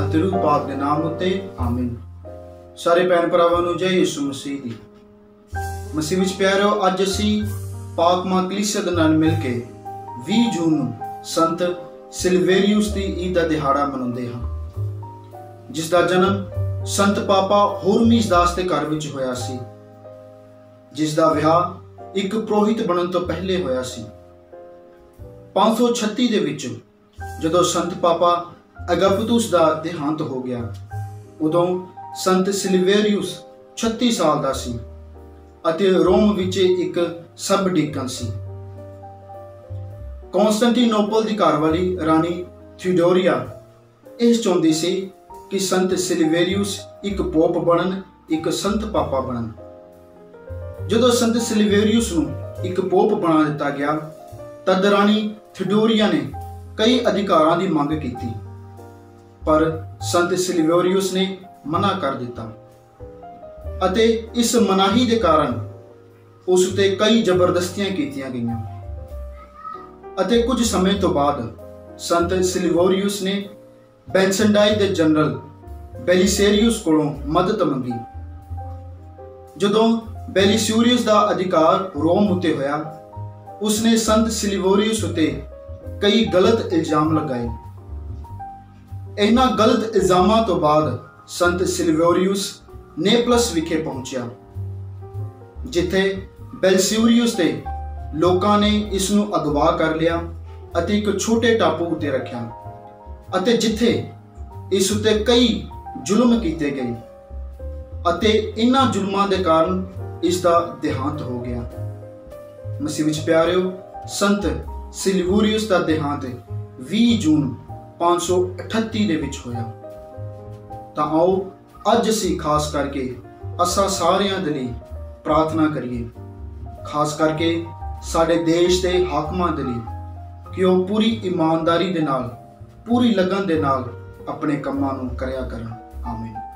अतिरूपाद के नाम उते आमीन। सारे भैन भरावां नूं जय यीशु मसीह दी। मसीह विच प्यारो, अज असीं पाक मां कलीसिया दे नाल मिल के 20 जून नूं संत सिल्वेरियस दी ईद दा दिहाड़ा मनाउंदे हां, जिस दा जन्म संत पापा होरमिज़दास दे घर विच होया सी, जिस दा विआह एक प्रोहित बनन तो पहले होया सी। 536 दे विच जदों संत पापा अगापितुस दा देहांत हो गया, उदों संत सिल्वेरियस 36 साल दा सी अते रोम विच एक सब डिकन सी। कॉन्स्टेंटिनोपल दी घरवाली रानी थियोडोरिया इस चाहती सी कि संत सिल्वेरियस एक पोप बनन, एक संत पापा बनन। जदों संत सिल्वेरियस नूं एक पोप बना दिता गया, तद रानी थियोडोरिया ने कई अधिकारां दी मांग कीती, पर संत सिल्वेरियस ने मना कर दिता अते इस मनाही दे कारण उस ते कई जबरदस्तियां कीतियां गईयां अते कुछ समय तो बाद संत सिल्वेरियस ने बैनसनडाई दे जनरल बेलिसेरियस कोलों मदद मंगी। जदों बेलिसेरियस दा अधिकार रोम उते होया, उसने संत सिल्वेरियस उते कई गलत इल्जाम लगाए। इन्हां गलत इल्जामां तो बाद संत सिल्वेरियस नेपल्स विखे पहुंचा, जिथे बेलिसेरियस दे लोकां ने इसनूं अगवा कर लिया अते एक छोटे टापू उत्ते रखिया अते जिथे इस उत्ते कई जुल्म कीते गए अते इन्हां जुल्मां दे कारण इसदा देहांत हो गया। मसीह विच प्यारेओ, संत सिल्वेरियस दा देहांत 20 जून 538 दे विच होया। तां आओ अज असीं खास करके असां सारियां दे लई प्रार्थना करिए, खास करके साडे देश दे हाकमां दे लई कि ओह पूरी ईमानदारी दे नाल, पूरी लगन दे नाल अपने कम्मां नूं करिया करन। आमीन।